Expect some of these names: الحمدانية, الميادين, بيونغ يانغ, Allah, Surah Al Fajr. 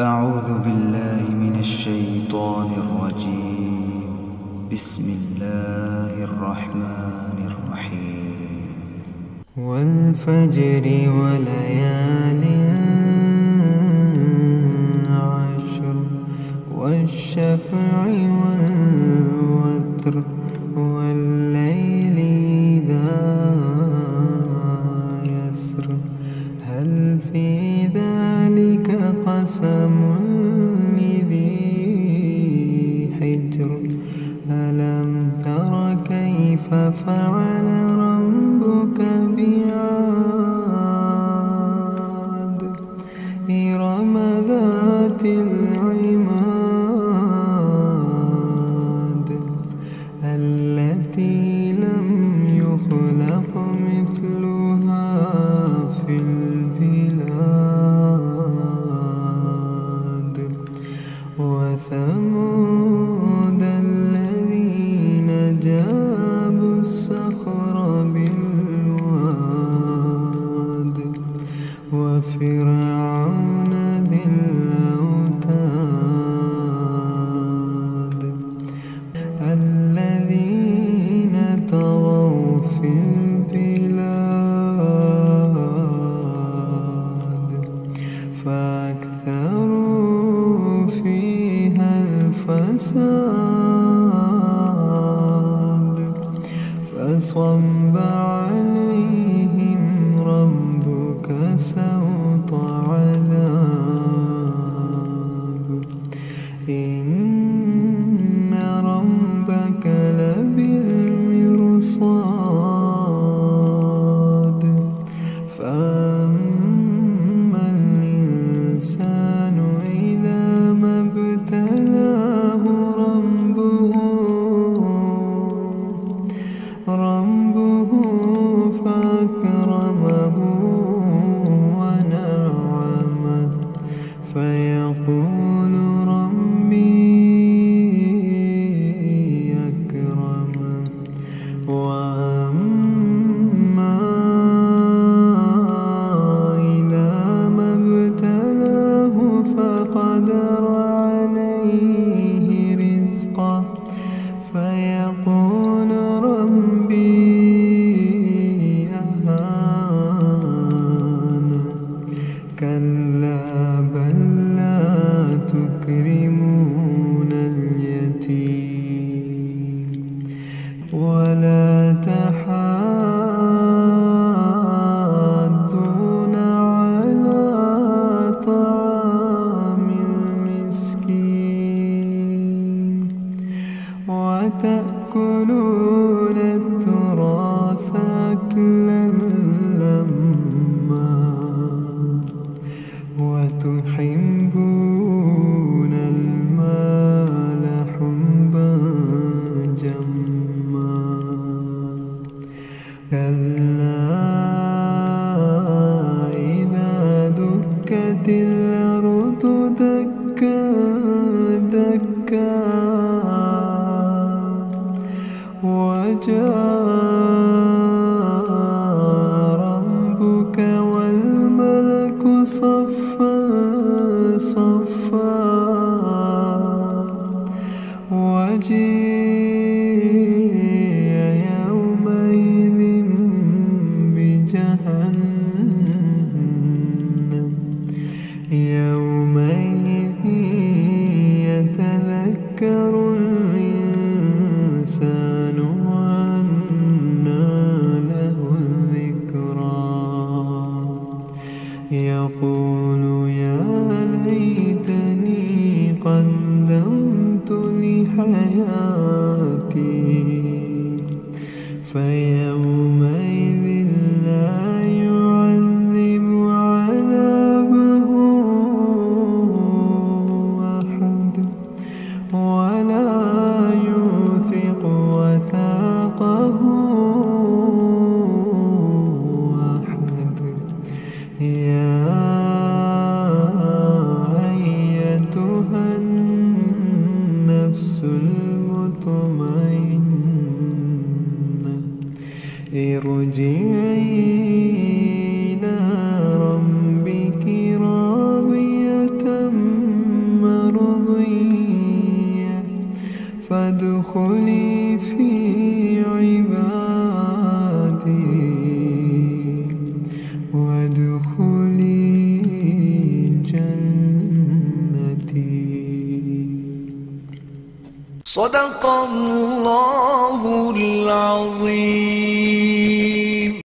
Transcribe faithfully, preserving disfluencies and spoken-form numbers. أعوذ بالله من الشيطان الرجيم. بسم الله الرحمن الرحيم. والفجر وليال عشر والشفع والوتر والليل إذا يسر هل في ذلك قسم لذي حجر ألم تر كيف فعل ربك بعاد إرم ذات العماد التي لم يخلق مثلها في وثمود الذين جابوا الصخر بالواد وفرعون ذي الأوتاد الذين طغوا في البلاد فأكثروا فساد فصب عليهم ربك سوط عذاب إن ربك لبالمرصاد فأما الإنسان إذا ما ابتلاه ربه فأكرمه ونعمه فيقول ربي أكرمن وأما إذا ما ابتلاه فقدر عليه رزقه فيقول ربي أهان كلا بل لا تكرمون اليتيم ولا تحاضون على طعام المسكين وتأكلون التراث أكلا لما وتحبون المال حبا جما كلا إذا دكت الأرض دكا دكا وجاء ربك والملك صفا صفا وجيء يومئذ بجهنم يومئذ يتذكر الإنسان وأنى له الذكرى يقول يا ليتني صدق الله العظيم.